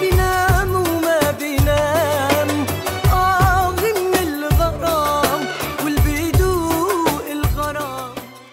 بنا.